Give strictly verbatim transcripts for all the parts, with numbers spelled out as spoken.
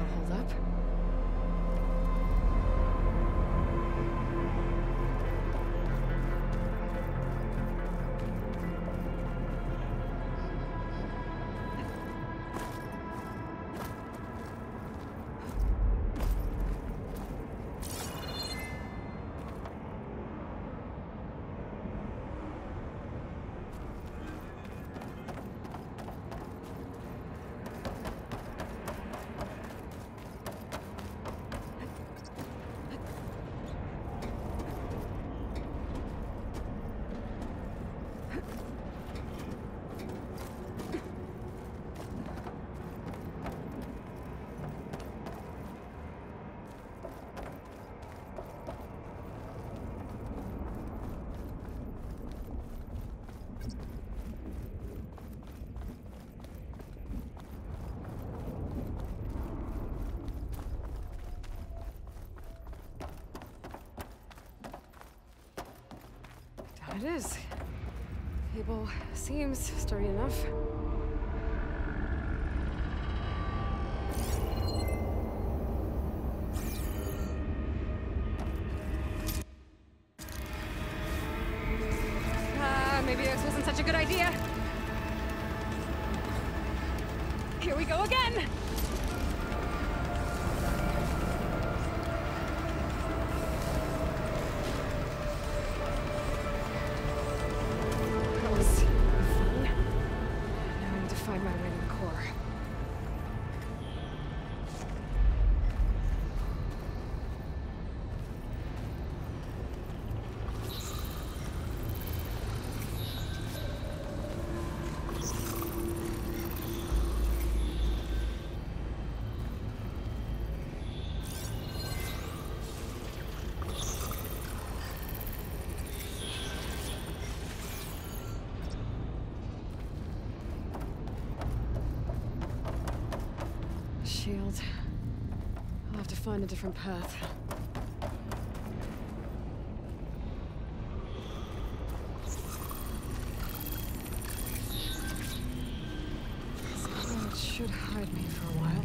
they'll hold up. It is. The table seems sturdy enough. Ah, uh, maybe this wasn't such a good idea. Here we go again! I'll have to find a different path. It should hide me for a while.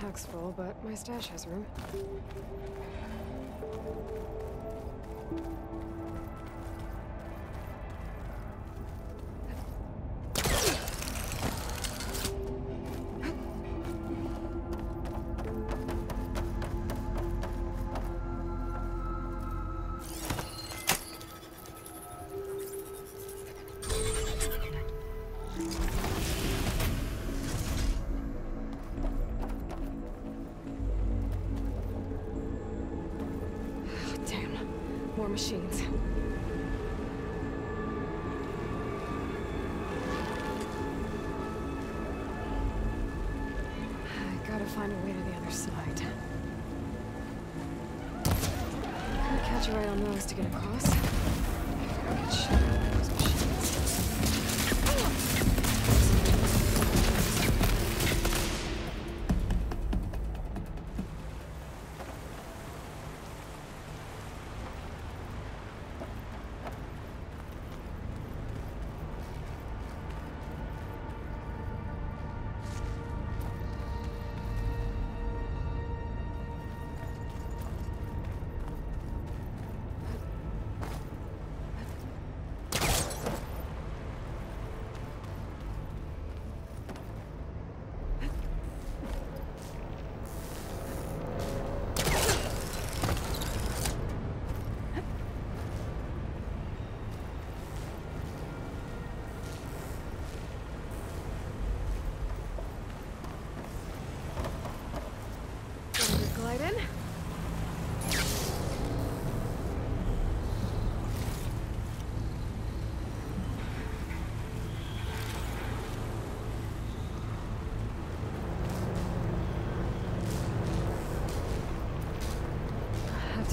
Pack's full, but my stash has room. Machines. I gotta find a way to the other side. Can't catch a ride on those to get across. I get shot on those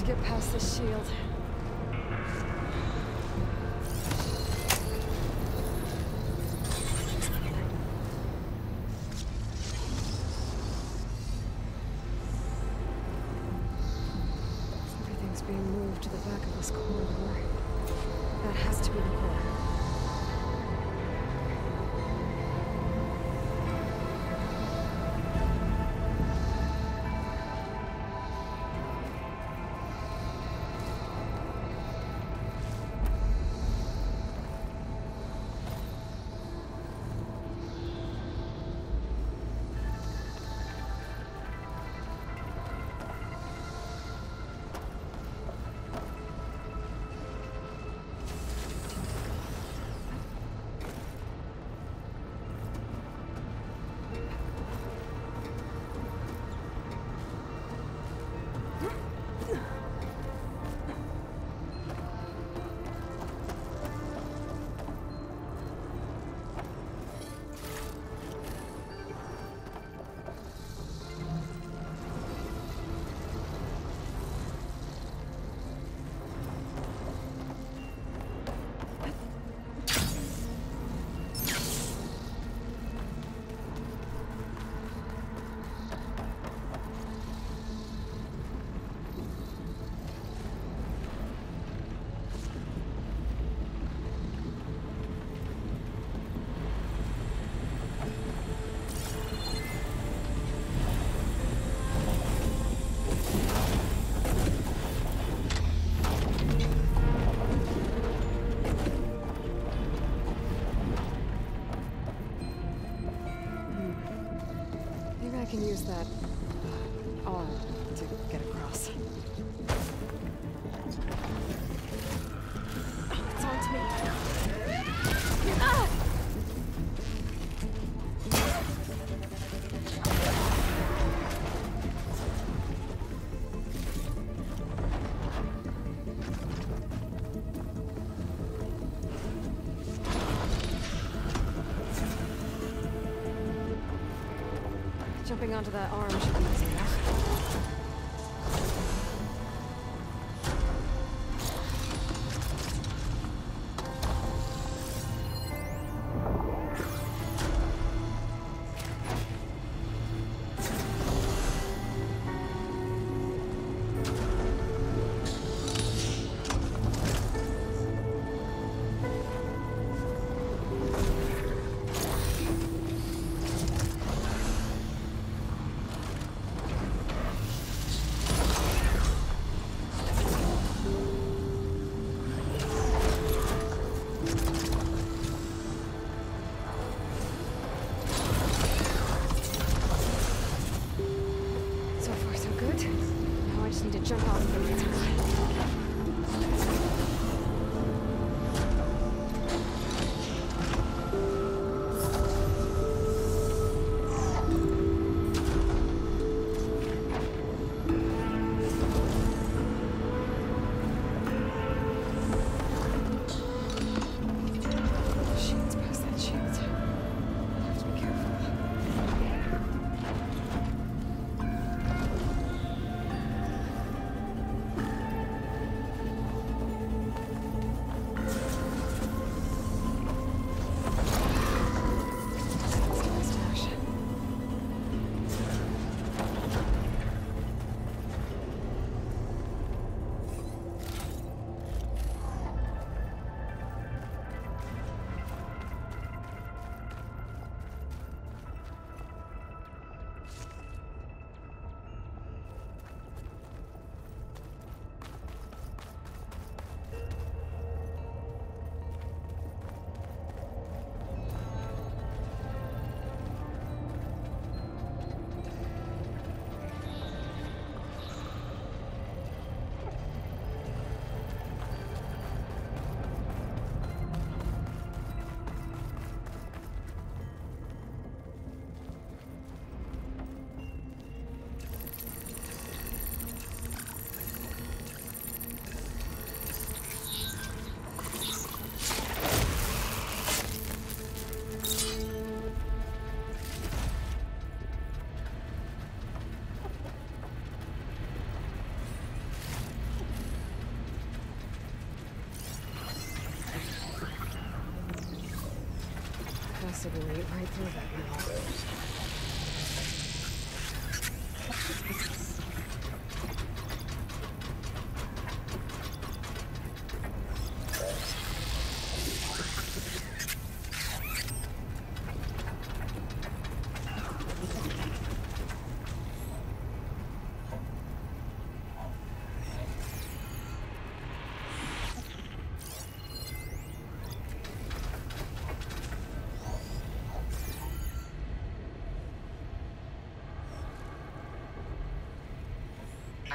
get past the shield. Everything's being moved to the back of this corridor. That has to be the core. Use that arm to get across. Oh, it's on to me. Ah! Jumping onto that arm should be easy enough. possibly right through that now.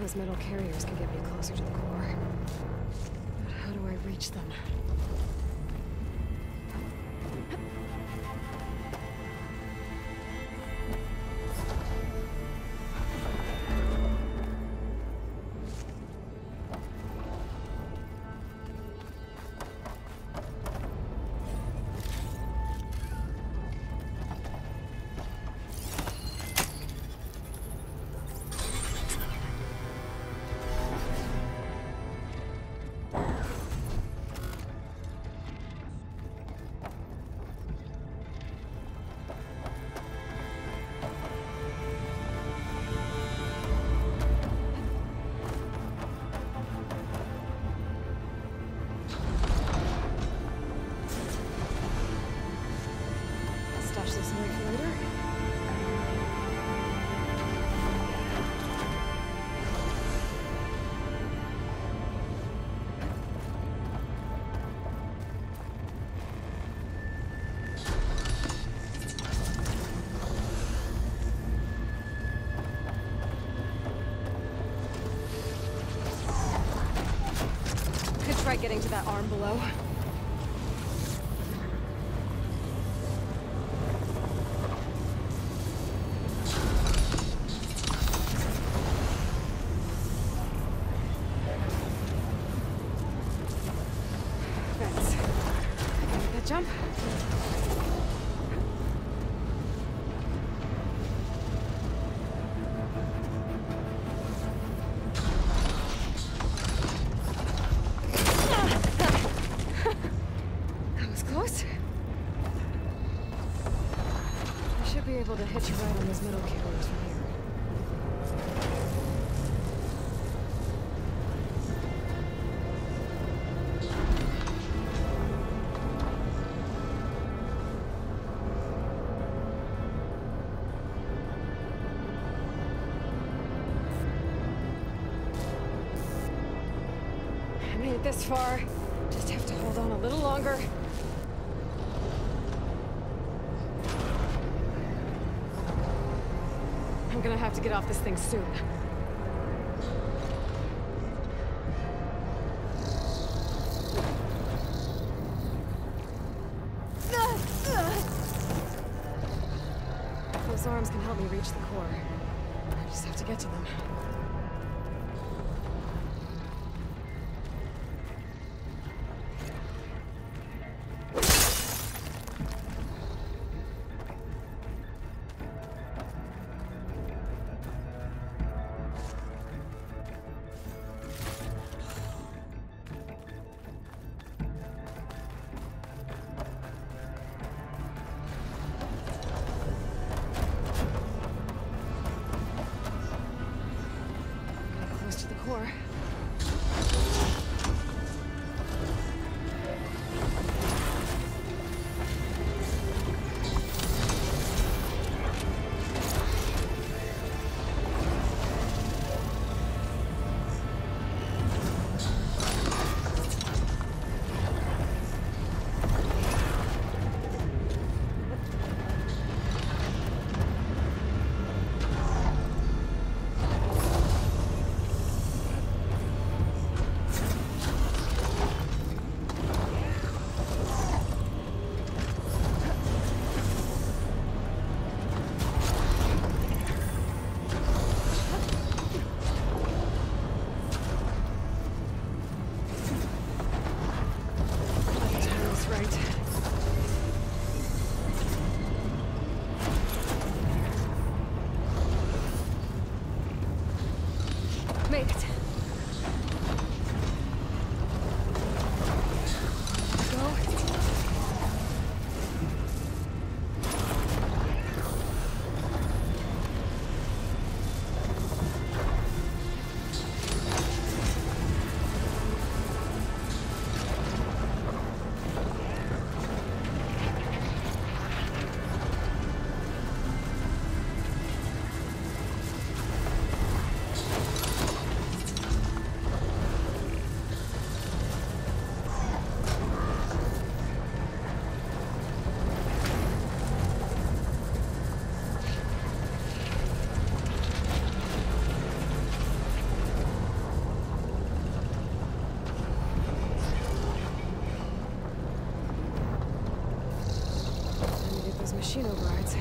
Those metal carriers can get me closer to the core. But how do I reach them? Getting to that arm below. Thanks. Can I make that jump? This far, just have to hold on a little longer. gonna have to get off this thing soon. Those arms can help me reach the core. I just have to get to them. Machine overrides.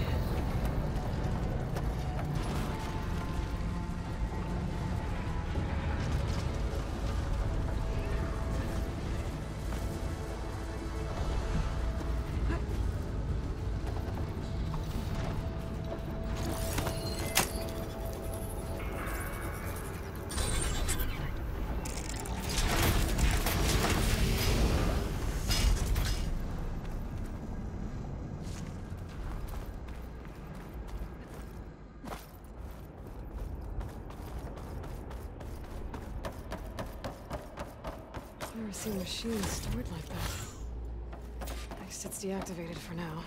I've never seen machines stored like that. I guess it's deactivated for now.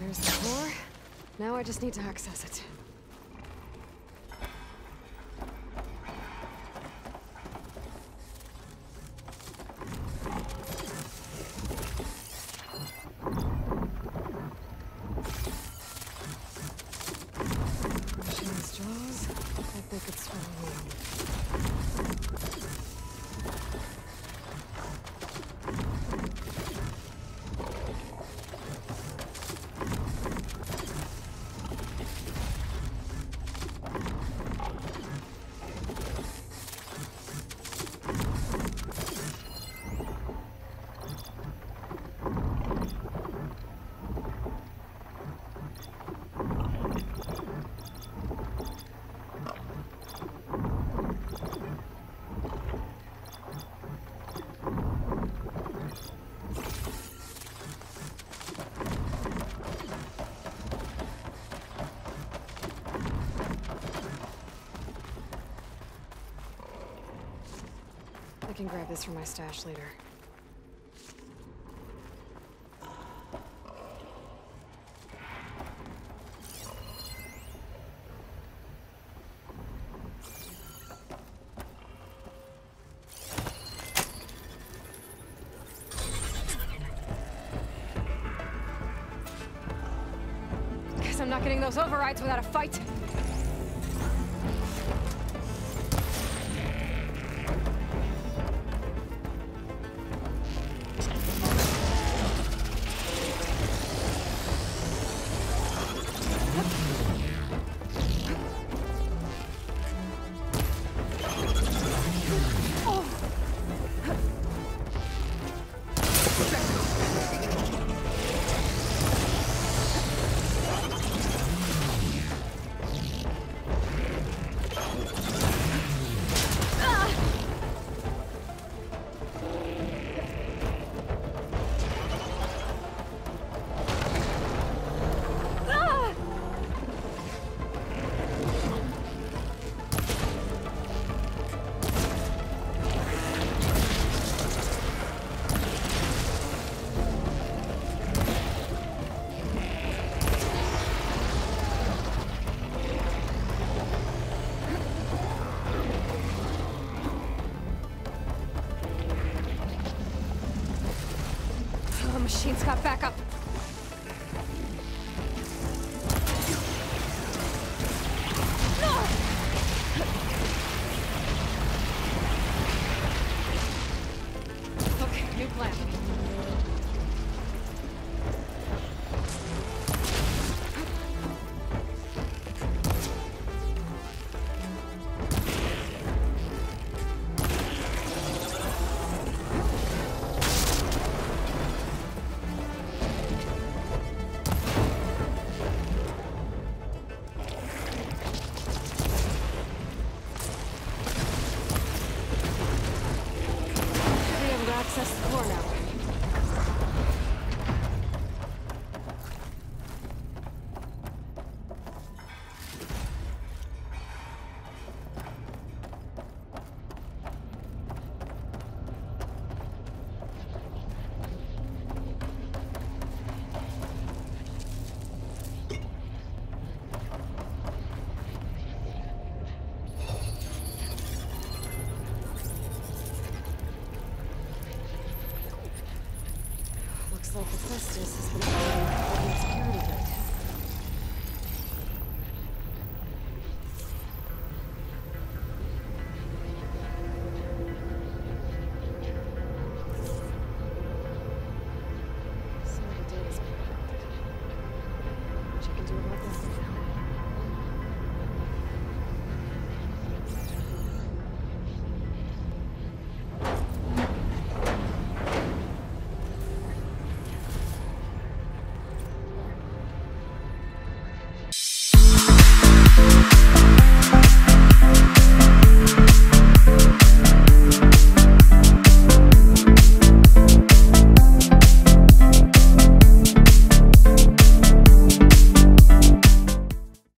There's the core. Now I just need to access it. Machine's jaws, I think it's from me. can grab this from my stash later. Guess I'm not getting those overrides without a fight. Machine's got backup. No! Okay, new plan. Like the Festus has been following the security bit.